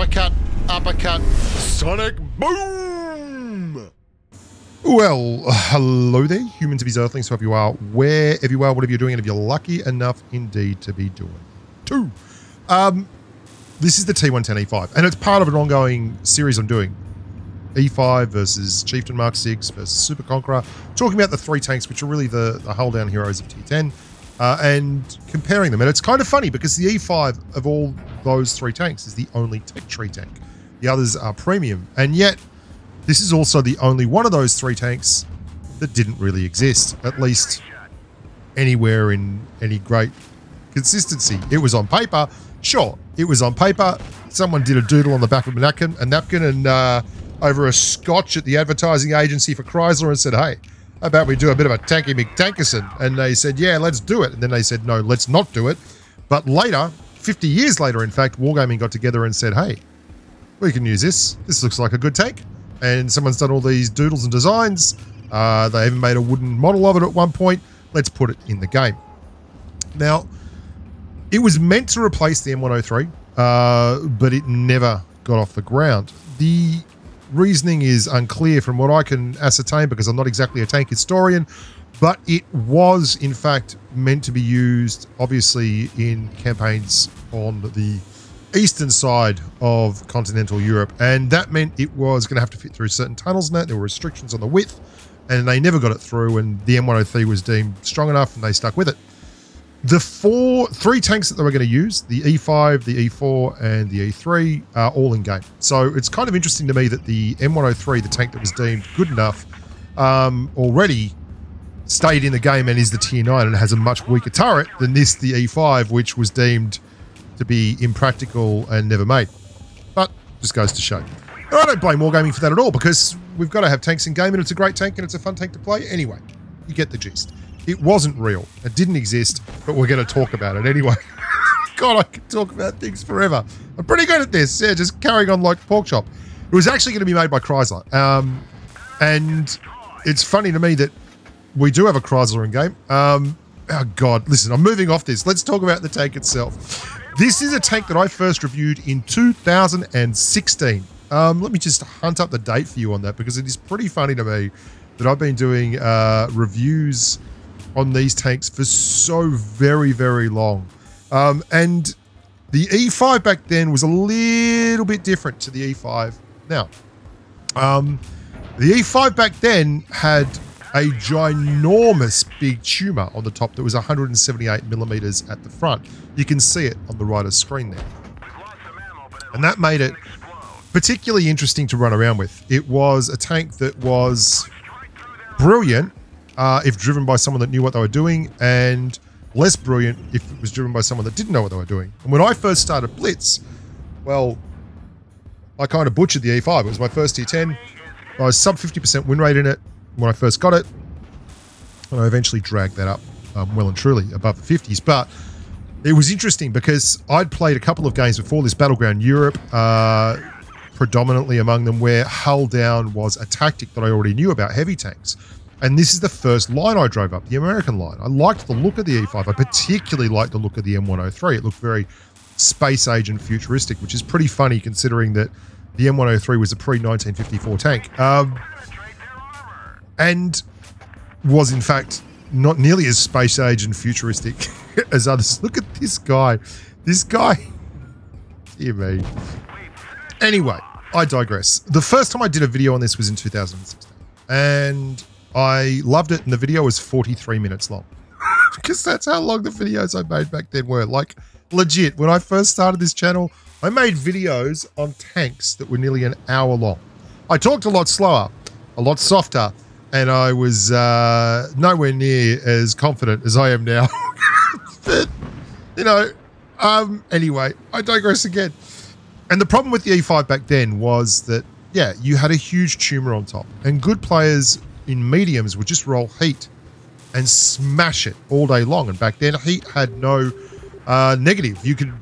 uppercut, uppercut, sonic boom! Well, hello there, humans of these earthlings, whoever you are, wherever you are, whatever you're doing, and if you're lucky enough indeed to be doing too. This is the T110E5, and it's part of an ongoing series I'm doing. E5 versus Chieftain Mark VI versus Super Conqueror, talking about the three tanks, which are really the hull down heroes of T10, and comparing them. And it's kind of funny because the E5 of all those three tanks is the only tech tree tank. The others are premium, and yet this is also the only one of those three tanks that didn't really exist, at least anywhere in any great consistency. It was on paper, sure, it was on paper. Someone did a doodle on the back of a napkin and over a scotch at the advertising agency for Chrysler and said, hey, how about we do a bit of a tanky McTankerson? And they said, yeah, let's do it. And then they said, no, let's not do it. But later, 50 years later, in fact, Wargaming got together and said, hey, we can use this. This looks like a good tank. And someone's done all these doodles and designs. They even made a wooden model of it at one point. Let's put it in the game. Now, it was meant to replace the M103, but it never got off the ground. The reasoning is unclear from what I can ascertain, because I'm not exactly a tank historian, but it was in fact meant to be used obviously in campaigns on the eastern side of continental Europe, and that meant it was going to have to fit through certain tunnels and that there were restrictions on the width, and they never got it through, and the M103 was deemed strong enough and they stuck with it. The three tanks that they were going to use, the E5, the E4, and the E3, are all in game. So it's kind of interesting to me that the M103, the tank that was deemed good enough, already stayed in the game and is the tier 9 and has a much weaker turret than this, the E5, which was deemed to be impractical and never made. But just goes to show. And I don't blame Wargaming for that at all, because we've got to have tanks in game, and it's a great tank and it's a fun tank to play. Anyway, you get the gist. It wasn't real. It didn't exist, but we're going to talk about it anyway. God, I could talk about things forever. I'm pretty good at this. Yeah, just carrying on like pork chop. It was actually going to be made by Chrysler. And it's funny to me that we do have a Chrysler in game. Oh God, listen, I'm moving off this. Let's talk about the tank itself. This is a tank that I first reviewed in 2016. Let me just hunt up the date for you on that, because it is pretty funny to me that I've been doing reviews on these tanks for so very, very long. And the E5 back then was a little bit different to the E5 now. The E5 back then had a ginormous big tumor on the top that was 178 millimeters at the front. You can see it on the writer's screen there. And that made it particularly interesting to run around with. It was a tank that was brilliant, if driven by someone that knew what they were doing, and less brilliant if it was driven by someone that didn't know what they were doing. And when I first started Blitz, well, I kind of butchered the E5. It was my first tier 10. I was sub 50% win rate in it when I first got it, and I eventually dragged that up well and truly above the 50s. But it was interesting because I'd played a couple of games before this, Battleground Europe, predominantly among them, where hull down was a tactic that I already knew about heavy tanks. And this is the first line I drove up, the American line. I liked the look of the E5. I particularly liked the look of the M103. It looked very space age and futuristic, which is pretty funny considering that the M103 was a pre-1954 tank. And was, in fact, not nearly as space age and futuristic as others. Look at this guy. This guy. Dear me. Anyway, I digress. The first time I did a video on this was in 2016. And I loved it, and the video was 43 minutes long because that's how long the videos I made back then were. Like, legit, when I first started this channel, I made videos on tanks that were nearly an hour long. I talked a lot slower, a lot softer, and I was nowhere near as confident as I am now. But, you know, anyway, I digress again. And the problem with the E5 back then was that, yeah, you had a huge tumor on top, and good players in mediums would just roll heat and smash it all day long. And back then, heat had no negative. You could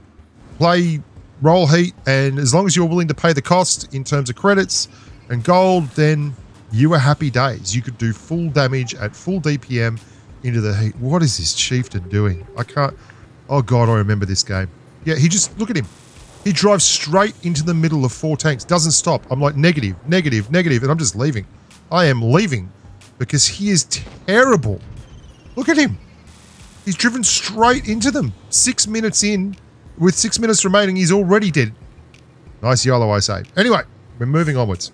play roll heat, and as long as you were willing to pay the cost in terms of credits and gold, then you were happy days. You could do full damage at full DPM into the heat. What is this Chieftain doing? I can't. Oh God, I remember this game. Yeah, he just, look at him. He drives straight into the middle of four tanks, doesn't stop. I'm like, negative, negative, negative, and I'm just leaving. I am leaving because he is terrible. Look at him. He's driven straight into them. 6 minutes in, with 6 minutes remaining, he's already dead. Nice yellow, I say. Anyway, we're moving onwards.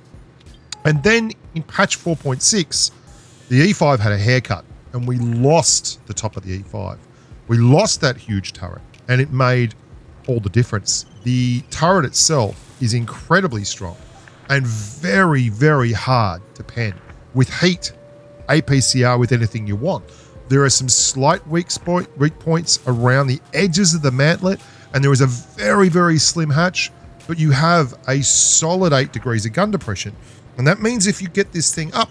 And then in patch 4.6, the E5 had a haircut and we lost the top of the E5. We lost that huge turret and it made all the difference. The turret itself is incredibly strong and very, very hard to pen. With heat, APCR with anything you want. There are some slight weak points around the edges of the mantlet and there is a very, very slim hatch, but you have a solid 8 degrees of gun depression. And that means if you get this thing up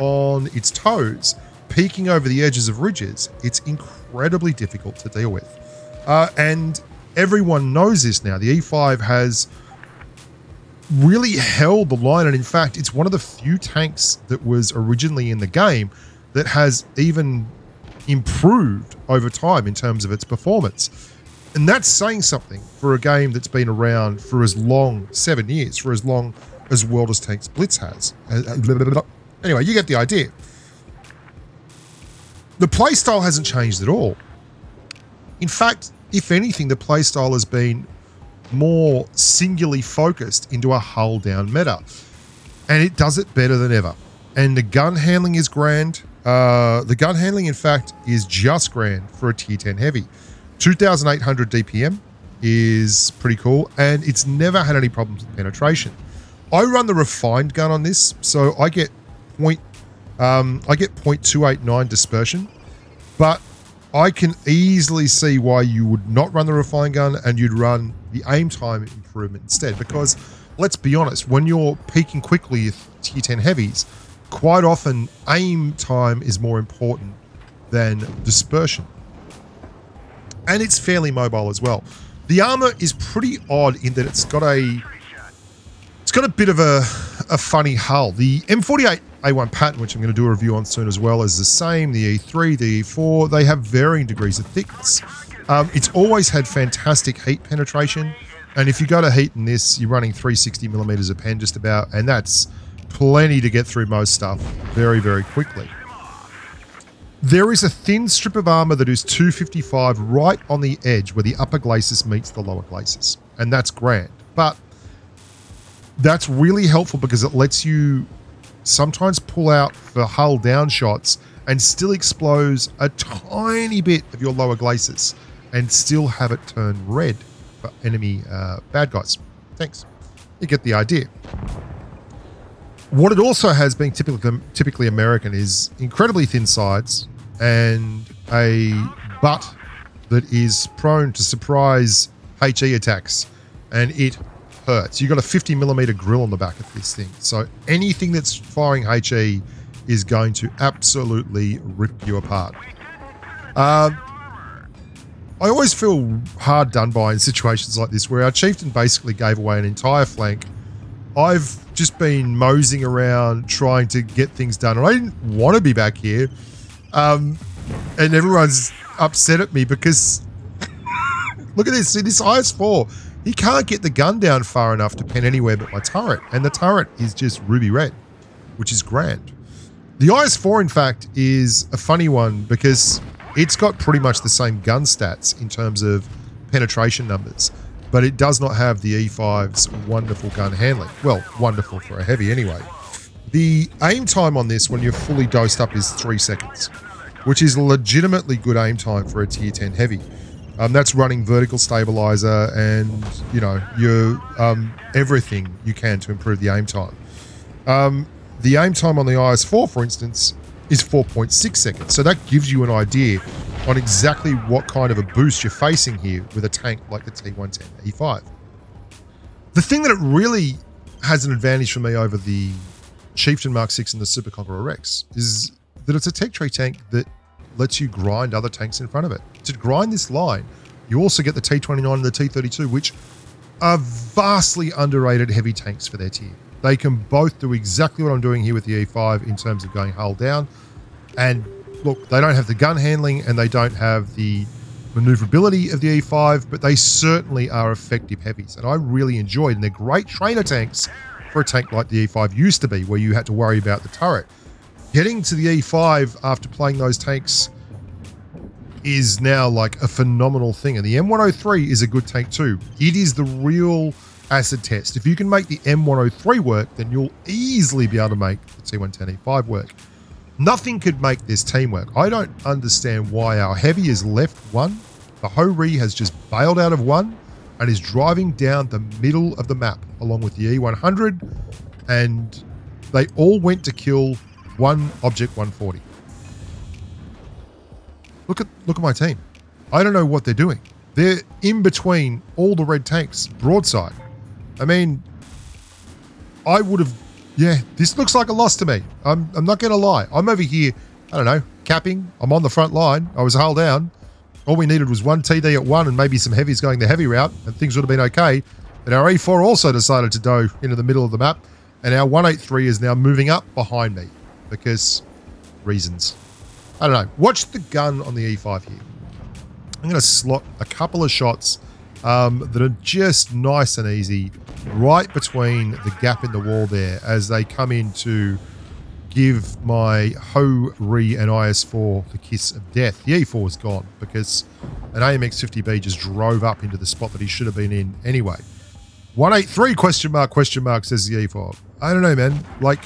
on its toes, peeking over the edges of ridges, it's incredibly difficult to deal with. And everyone knows this now. The E5 has really held the line. And in fact, it's one of the few tanks that was originally in the game that has even improved over time in terms of its performance. And that's saying something for a game that's been around for as long, 7 years, for as long as World of Tanks Blitz has. Anyway, you get the idea. The playstyle hasn't changed at all. In fact, if anything, the playstyle has been more singularly focused into a hull-down meta. And it does it better than ever. And the gun handling is grand. The gun handling, in fact, is just grand for a Tier 10 heavy. 2,800 DPM is pretty cool. And it's never had any problems with penetration. I run the refined gun on this, so I get 0.289 dispersion, but I can easily see why you would not run the refined gun and you'd run the aim time improvement instead, because let's be honest, when you're peaking quickly with Tier 10 heavies, quite often aim time is more important than dispersion. And it's fairly mobile as well. The armor is pretty odd in that it's got a... It's got a bit of a funny hull. The M48 A1 pattern, which I'm going to do a review on soon as well, is the same. The E3, the E4, they have varying degrees of thickness. It's always had fantastic heat penetration. And if you go to heat in this, you're running 360 millimeters of pen just about, and that's plenty to get through most stuff very, very quickly. There is a thin strip of armor that is 255 right on the edge where the upper glacis meets the lower glacis, and that's grand. But that's really helpful because it lets you sometimes pull out for hull down shots and still expose a tiny bit of your lower glacis and still have it turn red for enemy bad guys. Thanks. You get the idea. What it also has been typically American is incredibly thin sides and a butt that is prone to surprise HE attacks, and it hurts. You've got a 50mm grill on the back of this thing. So anything that's firing HE is going to absolutely rip you apart. I always feel hard done by in situations like this where our chieftain basically gave away an entire flank. I've just been moseying around trying to get things done and I didn't want to be back here. And everyone's upset at me because look at this. See this IS-4. He can't get the gun down far enough to pen anywhere but my turret. And the turret is just ruby red, which is grand. The IS-4, in fact, is a funny one because it's got pretty much the same gun stats in terms of penetration numbers, but it does not have the E5's wonderful gun handling. Well, wonderful for a heavy anyway. The aim time on this when you're fully dosed up is 3 seconds, which is legitimately good aim time for a Tier 10 heavy. That's running vertical stabilizer and, you know, your everything you can to improve the aim time. The aim time on the IS-4, for instance, is 4.6 seconds. So that gives you an idea on exactly what kind of a boost you're facing here with a tank like the T110E5. The thing that it really has an advantage for me over the Chieftain Mark VI and the Super Conqueror Rex is that it's a tech tree tank that lets you grind other tanks in front of it. To grind this line, you also get the T29 and the T32, which are vastly underrated heavy tanks for their tier. They can both do exactly what I'm doing here with the E5 in terms of going hull down. And look, they don't have the gun handling and they don't have the maneuverability of the E5, but they certainly are effective heavies, and I really enjoyed, and they're great trainer tanks for a tank like the E5 used to be, where you had to worry about the turret. Getting to the E5 after playing those tanks is now like a phenomenal thing, and the M103 is a good tank too. It is the real acid test. If you can make the M103 work, then you'll easily be able to make the T110E5 work. Nothing could make this team work. I don't understand why our heavy is left one. The Ho-Ri has just bailed out of one and is driving down the middle of the map along with the E100, and they all went to kill one Object 140. Look at my team. I don't know what they're doing. They're in between all the red tanks, broadside. I mean, I would have... yeah, this looks like a loss to me. I'm not going to lie. I'm over here, I don't know, capping. I'm on the front line. I was hull down. All we needed was one TD at one and maybe some heavies going the heavy route, and things would have been okay. But our E4 also decided to go into the middle of the map, and our 183 is now moving up behind me because reasons. I don't know. Watch the gun on the E5 here. I'm going to slot a couple of shots that are just nice and easy right between the gap in the wall there as they come in to give my Ho-Ri and IS-4 the kiss of death. The E4 is gone because an AMX 50B just drove up into the spot that he should have been in anyway. 183 question mark, says the E4. I don't know, man. Like,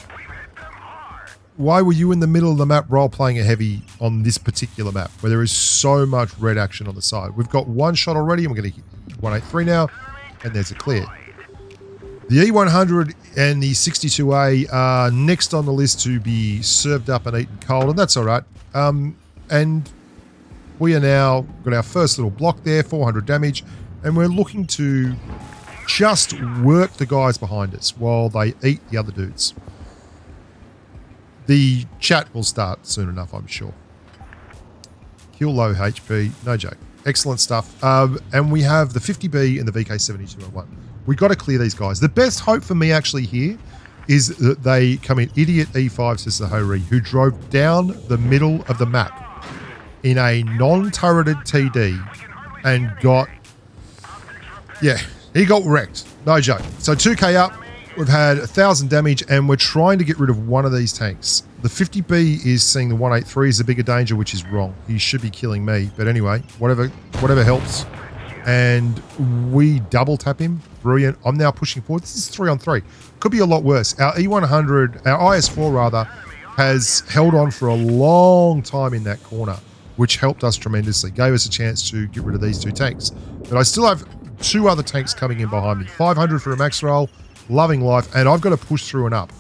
why were you in the middle of the map role-playing a heavy on this particular map where there is so much red action on the side? We've got one shot already, and we're going to hit 183 now, and there's a clear. The E100 and the 62A are next on the list to be served up and eaten cold, and that's all right. And we are now got our first little block there, 400 damage, and we're looking to just work the guys behind us while they eat the other dudes. The chat will start soon enough, I'm sure. Kill low HP, no joke. Excellent stuff. And we have the 50B and the VK7201. We got to clear these guys. The best hope for me actually here is that they come in. Idiot E5, says the Ho-Ri, who drove down the middle of the map in a non-turreted TD and got... yeah, he got wrecked. No joke. So 2k up. We've had 1,000 damage, and we're trying to get rid of one of these tanks. The 50B is seeing the 183 is a bigger danger, which is wrong. He should be killing me, but anyway, whatever helps. And we double tap him. Brilliant. I'm now pushing forward. This is 3-on-3. Could be a lot worse. Our E100, our IS-4 rather, has held on for a long time in that corner, which helped us tremendously. Gave us a chance to get rid of these two tanks. But I still have two other tanks coming in behind me. 500 for a max roll. Loving life, and I've got to push through and up.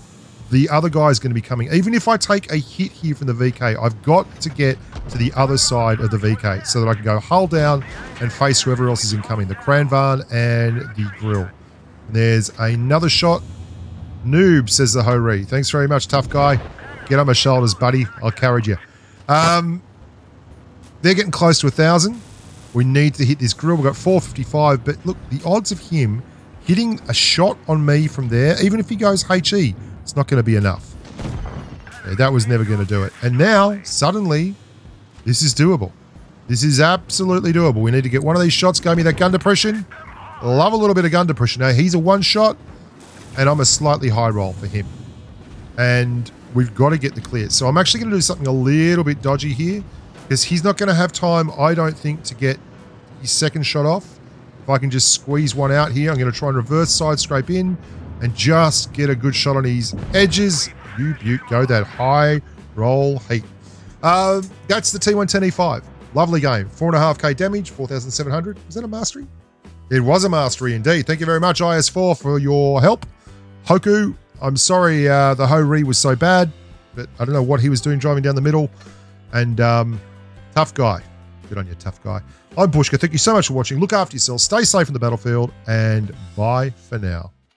The other guy is going to be coming. Even if I take a hit here from the VK, I've got to get to the other side of the VK so that I can go hull down and face whoever else is incoming, the Caravan and the Grill. And there's another shot. Noob, says the Ho-Ri. Thanks very much, tough guy. Get on my shoulders, buddy. I'll carry you. They're getting close to 1,000. We need to hit this Grill. We've got 455, but look, the odds of him hitting a shot on me from there, even if he goes HE, it's not going to be enough. Yeah, that was never going to do it. And now, suddenly, this is doable. This is absolutely doable. We need to get one of these shots. Gave me that gun depression. Love a little bit of gun depression. Now, he's a one shot, and I'm a slightly high roll for him. And we've got to get the clear. So I'm actually going to do something a little bit dodgy here, because he's not going to have time, I don't think, to get his second shot off. If I can just squeeze one out here, I'm going to try and reverse side scrape in and just get a good shot on his edges. You beaut, go that high roll heat. That's the T110E5. Lovely game. 4.5k damage, 4,700. Was that a mastery? It was a mastery indeed. Thank you very much, IS4, for your help. Hoku, I'm sorry the Ho-Ri was so bad, but I don't know what he was doing driving down the middle. And tough guy. Good on you, tough guy. I'm Bushka. Thank you so much for watching. Look after yourselves. Stay safe in the battlefield. And bye for now.